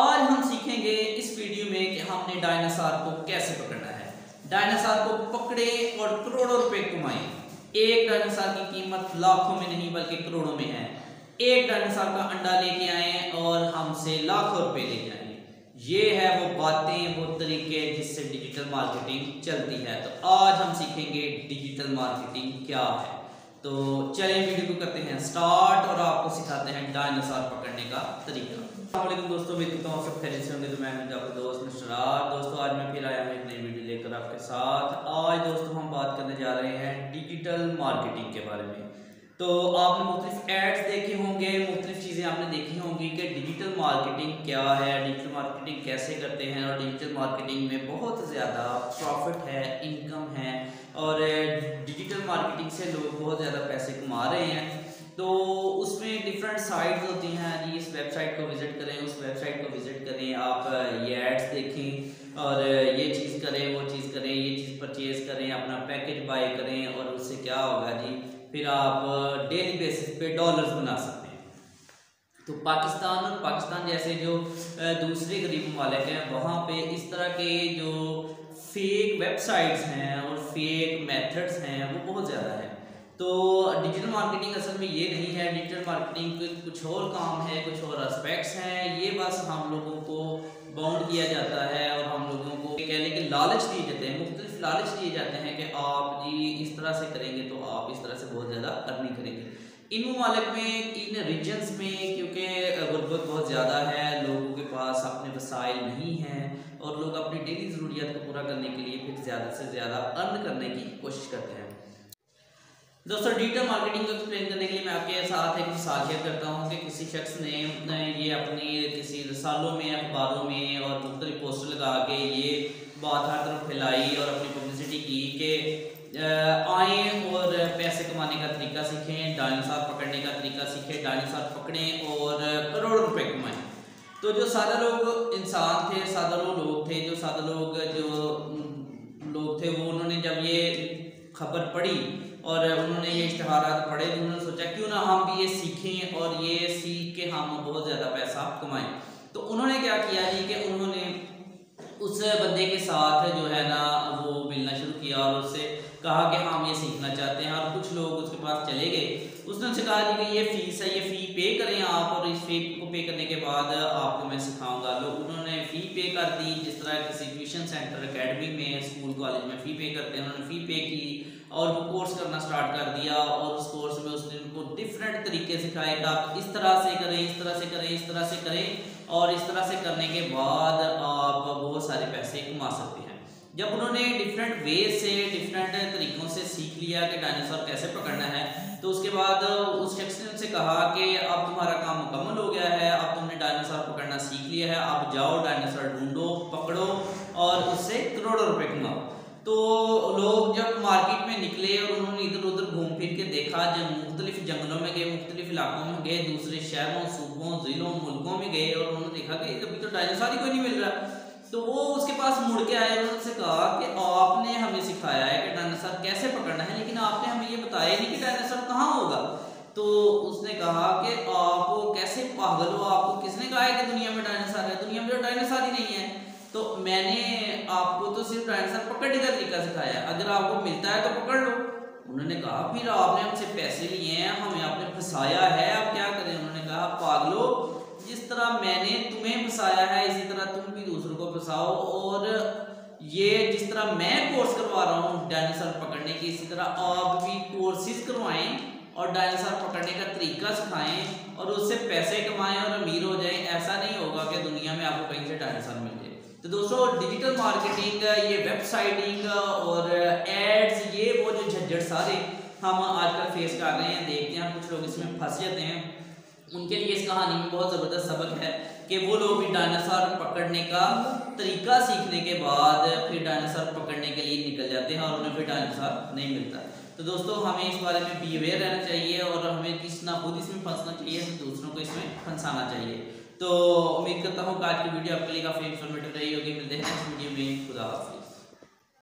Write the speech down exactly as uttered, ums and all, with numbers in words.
आज हम सीखेंगे इस वीडियो में कि हमने डायनासोर को कैसे पकड़ना है। डायनासोर को पकड़े और करोड़ों रुपए कमाए। एक डायनासोर की कीमत लाखों में नहीं बल्कि करोड़ों में है। एक डायनासोर का अंडा लेके आए और हमसे लाखों रुपए ले जाए। ये है वो बातें, वो तरीके जिससे डिजिटल मार्केटिंग चलती है। तो आज हम सीखेंगे डिजिटल मार्केटिंग क्या है। तो चलिए वीडियो को करते हैं स्टार्ट और आपको सिखाते हैं डायनासोर पकड़ने का तरीका। अस्सलाम वालेकुम दोस्तों, उम्मीद करता हूं आप सब खैरियत से होंगे। तो मैं हूं आपका दोस्त मुश्ताक। दोस्तों आज मैं फिर आया हूं एक नई वीडियो लेकर आपके साथ। आज दोस्तों हम बात करने जा रहे हैं डिजिटल मार्केटिंग के बारे में। तो आपने मुख्तलिफ एड्स देखे होंगे, मुख्तलिफ चीज़ें आपने देखी होंगी कि डिजिटल मार्केटिंग क्या है, डिजिटल मार्केटिंग कैसे करते हैं और डिजिटल मार्केटिंग में बहुत ज़्यादा प्रॉफिट है, इनकम है और डिजिटल मार्केटिंग से लोग बहुत ज़्यादा पैसे कमा रहे हैं। तो उसमें डिफरेंट साइट्स होती हैं जी, इस वेबसाइट को विज़िट करें, उस वेबसाइट को विज़िट करें, आप ये एड्स देखें और ये चीज़ करें, वो चीज़ करें, ये चीज़ परचेज़ करें, अपना पैकेज बाय करें और उससे क्या होगा जी, फिर आप डेली बेसिस पे डॉलर्स बना सकते हैं। तो पाकिस्तान और पाकिस्तान जैसे जो दूसरे गरीब ममालिक हैं वहाँ पे इस तरह के जो फेक वेबसाइट्स हैं और फेक मेथड्स हैं वो बहुत ज़्यादा है। तो डिजिटल मार्केटिंग असल में ये नहीं है, डिजिटल मार्केटिंग कुछ और काम है, कुछ और एस्पेक्ट्स हैं। ये बस हम लोगों को बाउंड किया जाता है और हम लोगों को कहने के लालच दिए जाते हैं, मुख्तलिफ लालच दिए जाते हैं कि आप जी इस तरह से करेंगे तो आप इस तरह से बहुत ज़्यादा अर्निंग करेंगे। इन ममालिक में, इन रीजन्स में, क्योंकि गुरबत बहुत ज़्यादा है, लोगों के पास अपने वसाइल नहीं हैं और लोग अपनी डेली ज़रूरियात को पूरा करने के लिए फिर ज़्यादा से ज़्यादा अर्न करने की कोशिश करते हैं। दोस्तों डिजिटल मार्केटिंग को एक्सप्लेन करने के लिए मैं आपके साथ एक मिसाल शेयर करता हूँ कि किसी शख्स ने ये अपनी किसी रसालों में, अखबारों में और मुख्तलिफ पोस्टर लगा के ये बात हर तरफ फैलाई और अपनी पब्लिसिटी की कि आए और पैसे कमाने का तरीका सीखें, डायनासोर पकड़ने का तरीका सीखें, डायनासोर पकड़ें और करोड़ों रुपए कमाएं। तो जो सादा लोग इंसान थे, सादा लोग लोग थे जो सादा लोग जो लोग थे वो उन्होंने जब ये खबर पढ़ी और उन्होंने ये इश्तहारात पढ़े तो उन्होंने सोचा क्यों ना हम भी ये सीखें और ये सीख के हम बहुत ज़्यादा पैसा कमाएं। तो उन्होंने क्या किया जी कि उन्होंने उस बंदे के साथ जो है ना वो मिलना शुरू किया और उससे कहा कि हम ये सीखना चाहते हैं और कुछ लोग उसके पास चले गए। उसने उनसे कहा जी कि ये फीस है, ये फ़ी पे करें आप और इस फी को पे करने के बाद आपको मैं सिखाऊंगा। लोग उन्होंने फ़ी पे कर दी, जिस तरह किसी ट्यूशन सेंटर, एकेडमी में, स्कूल कॉलेज में फ़ी पे करते हैं, उन्होंने फ़ी पे की और वो कोर्स करना स्टार्ट कर दिया। और उस कोर्स में उसने उनको डिफरेंट तरीके सिखाए कि आप इस तरह से करें, इस तरह से करें, इस तरह से करें और इस तरह से करने के बाद आप बहुत सारे पैसे कमा सकते हैं। जब उन्होंने डिफरेंट वे से, डिफरेंट तरीक़ों से सीख लिया कि डायनासोर कैसे पकड़ना है, तो उसके बाद उस शख्स ने उनसे कहा कि अब तुम्हारा काम मुकम्मल हो गया है, अब तुमने डायनासोर पकड़ना सीख लिया है, अब जाओ डायनासोर ढूंढो, पकड़ो और उससे करोड़ों रुपए कमाओ। तो लोग जब मार्केट में निकले और उन्होंने इधर उधर घूम फिर के देखा, जब मुख्तलिफ जंगलों में गए, मुख्तलिफ इलाकों में गए, दूसरे शहरों, सूबों, ज़िलों, मुल्कों में गए और उन्होंने देखा कि अभी तो डायनासोर ही कोई नहीं मिल रहा। तो वो उसके पास मुड़ के आए और उनसे कहा कि आपने हमें सिखाया है कि डायनासोर कैसे पकड़ना है, लेकिन आपने हमें ये बताया नहीं कि डायनासोर कहाँ होगा। तो उसने कहा कि आप कैसे पागल हो, आपको किसने कहा है कि दुनिया में डायनासोर है, दुनिया में तो डायनासोर ही नहीं है। तो मैंने आपको तो सिर्फ डायनासोर पकड़ने का तरीका सिखाया, अगर आपको मिलता है तो पकड़ लो। उन्होंने कहा फिर आपने हमसे पैसे लिए हैं, हमें आपने फंसाया है, आप क्या करें। उन्होंने कहा पागलो, जिस तरह मैंने तुम्हें फंसाया है इसी तरह तुम भी दूसरों को फंसाओ और ये जिस तरह मैं कोर्स करवा रहा हूँ डायनासोर पकड़ने की, इसी तरह आप भी कोर्सेज करवाएं और डायनासोर पकड़ने का तरीका सिखाएं और उससे पैसे कमाएं और अमीर हो जाएं। ऐसा नहीं होगा कि दुनिया में आपको कहीं से डायनासोर मिल जाए। तो दोस्तों डिजिटल मार्केटिंग, ये वेबसाइटिंग और एड्स, ये वो जो झंझट सारे हम आजकल फेस कर रहे हैं, देखते हैं कुछ लोग इसमें फंस जाते हैं। उनके लिए इस कहानी में बहुत ज़बरदस्त सबक है कि वो लोग भी डायनासोर पकड़ने का तरीका सीखने के बाद फिर डायनासोर पकड़ने के लिए निकल जाते हैं और उन्हें फिर डायनासोर नहीं मिलता। तो दोस्तों हमें इस बारे में बी अवेयर रहना चाहिए और हमें किसी ना खुद इसमें फंसना चाहिए, तो दूसरों को इसमें फंसाना चाहिए। तो उम्मीद करता हूँ कि आज की वीडियो आपके लिए काफ़ी इंफॉर्मेटिव रही होगी। मिलते हैं नेक्स्ट वीडियो में। खुदा हाफिज़।